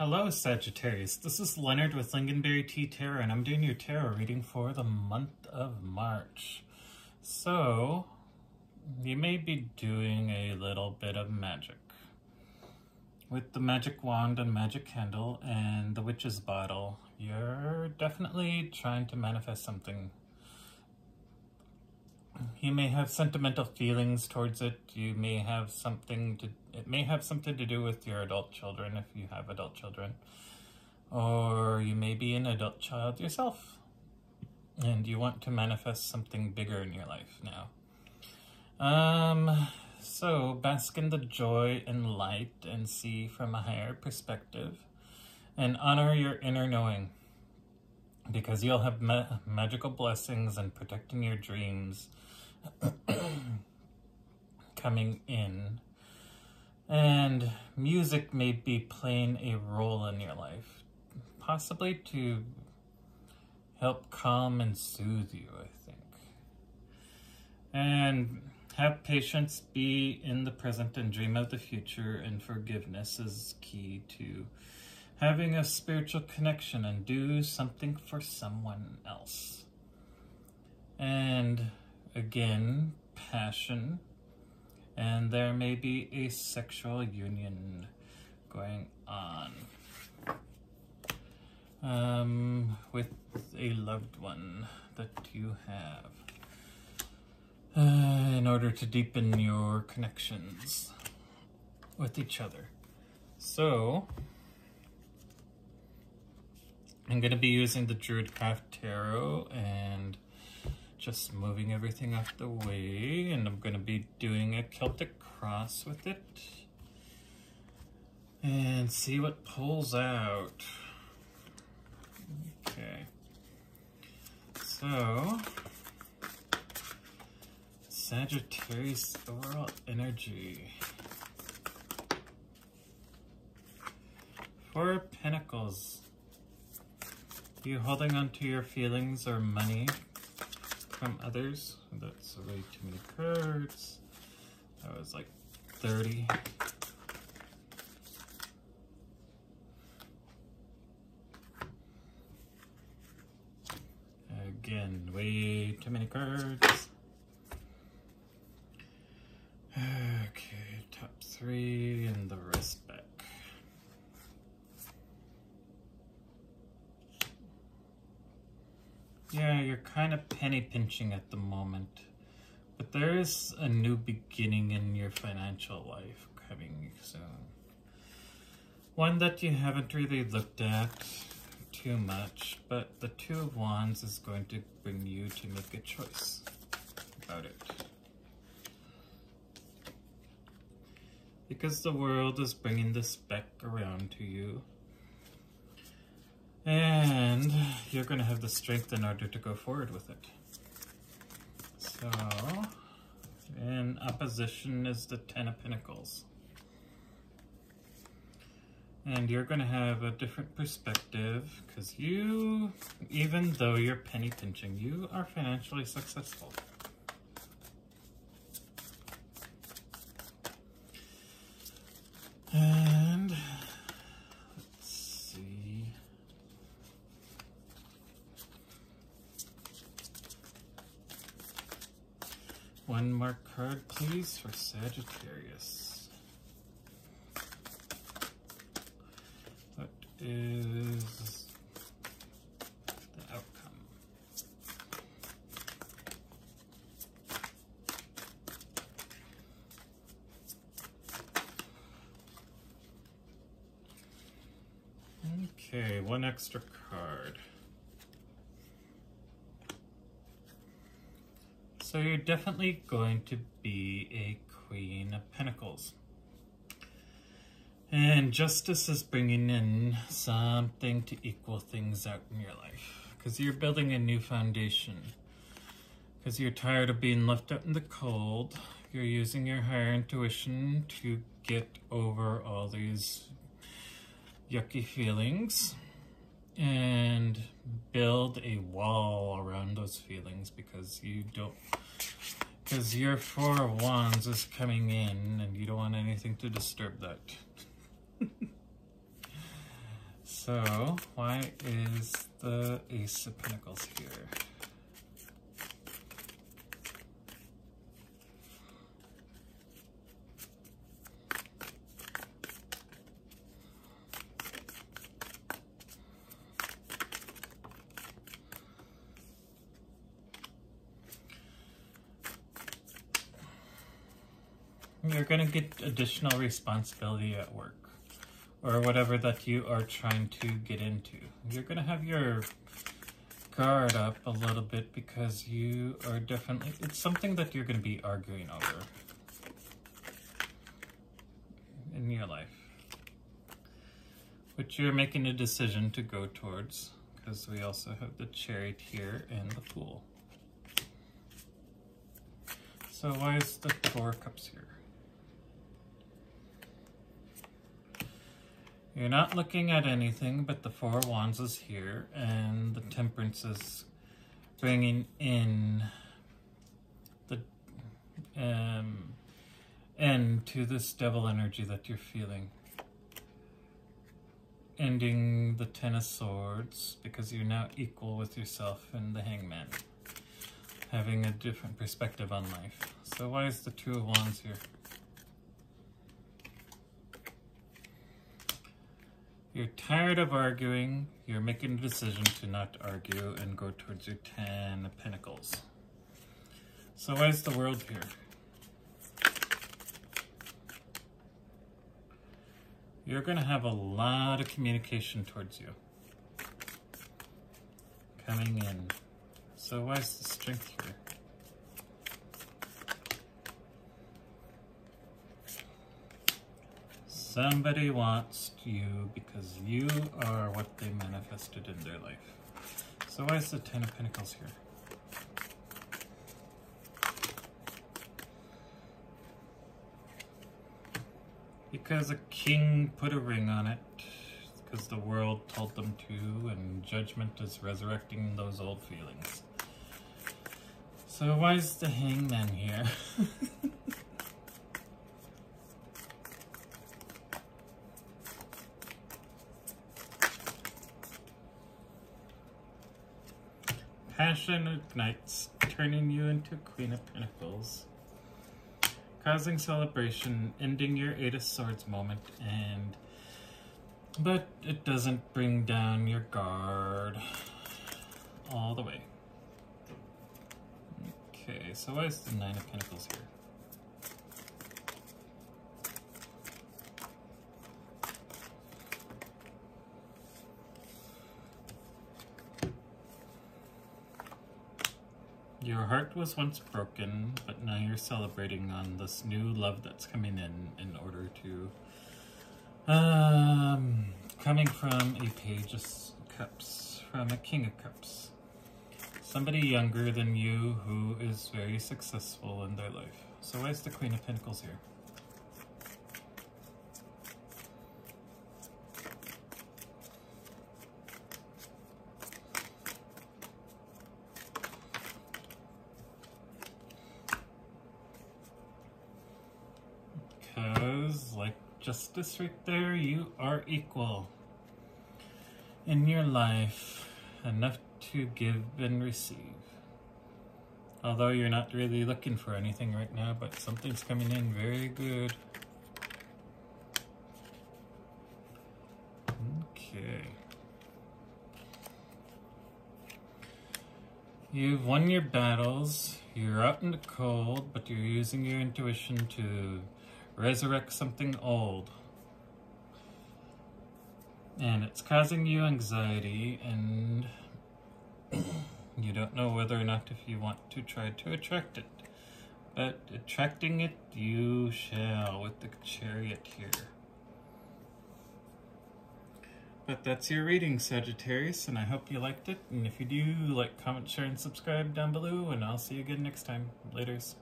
Hello Sagittarius, this is Leonard with Lingonberry Tea Tarot, and I'm doing your tarot reading for the month of March. So, you may be doing a little bit of magic. With the magic wand and magic candle and the witch's bottle, you're definitely trying to manifest something. You may have sentimental feelings towards it. You may have something to... It may have something to do with your adult children, if you have adult children. Or you may be an adult child yourself. And you want to manifest something bigger in your life now. So, bask in the joy and light and see from a higher perspective. And honor your inner knowing. Because you'll have magical blessings and protecting your dreams coming in. And music may be playing a role in your life, possibly to help calm and soothe you, I think. And have patience, be in the present, and dream of the future, and forgiveness is key to having a spiritual connection and do something for someone else. And again, passion. And there may be a sexual union going on with a loved one that you have in order to deepen your connections with each other. So, I'm going to be using the Druid Craft Tarot and just moving everything out the way, and I'm going to be doing a Celtic cross with it and see what pulls out. Okay, so Sagittarius overall energy. Four of Pentacles. You holding on to your feelings or money from others? That's way too many cards. That was like 30. Again, way too many cards. Okay, top three and the rest back. Yeah, you're kind of penny pinching at the moment, but there is a new beginning in your financial life coming soon. One that you haven't really looked at too much, but the Two of Wands is going to bring you to make a choice about it. Because the world is bringing this back around to you. And you're going to have the strength in order to go forward with it. So, in opposition is the Ten of Pentacles. And you're going to have a different perspective, because you, even though you're penny pinching, you are financially successful. And one more card, please, for Sagittarius. What is the outcome? Okay, one extra card. So you're definitely going to be a Queen of Pentacles. And justice is bringing in something to equal things out in your life. Because you're building a new foundation. Because you're tired of being left out in the cold. You're using your higher intuition to get over all these yucky feelings. And build a wall around those feelings, because you don't, because your Four of Wands is coming in and you don't want anything to disturb that. So why is the Ace of Pentacles here? You're going to get additional responsibility at work or whatever that you are trying to get into. You're going to have your guard up a little bit because you are definitely, it's something that you're going to be arguing over in your life, which you're making a decision to go towards, because we also have the Chariot here and the Fool. So why is the Four of Cups here? You're not looking at anything, but the Four of Wands is here, and the Temperance is bringing in the end to this devil energy that you're feeling. Ending the Ten of Swords, because you're now equal with yourself, and the Hangman. Having a different perspective on life. So why is the Two of Wands here? You're tired of arguing. You're making a decision to not argue and go towards your Ten of Pentacles. So why is the World here? You're going to have a lot of communication towards you coming in. So why is the Strength here? Somebody wants you because you are what they manifested in their life. So why is the Ten of Pentacles here? Because a king put a ring on it, because the world told them to, and judgment is resurrecting those old feelings. So why is the Hangman here? Passion ignites, turning you into Queen of Pentacles, causing celebration, ending your Eight of Swords moment, and but it doesn't bring down your guard all the way. Okay, so why is the Nine of Pentacles here? Your heart was once broken, but now you're celebrating on this new love that's coming in order to, coming from a Page of Cups, from a King of Cups. Somebody younger than you who is very successful in their life. So why is the Queen of Pentacles here? Because, like Justice right there, you are equal in your life. Enough to give and receive. Although you're not really looking for anything right now, but something's coming in very good. Okay. You've won your battles. You're out in the cold, but you're using your intuition to resurrect something old. And it's causing you anxiety, and you don't know whether or not if you want to try to attract it. But attracting it, you shall, with the Chariot here. But that's your reading, Sagittarius, and I hope you liked it. And if you do, like, comment, share, and subscribe down below, and I'll see you again next time. Laters.